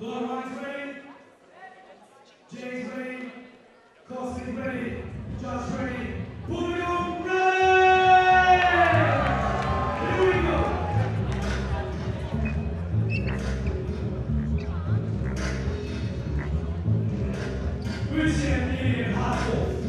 Dollarline's ready. Jay's ready. Costing ready. Just ready. Put it on ready! Here we go. Who's in the hustle?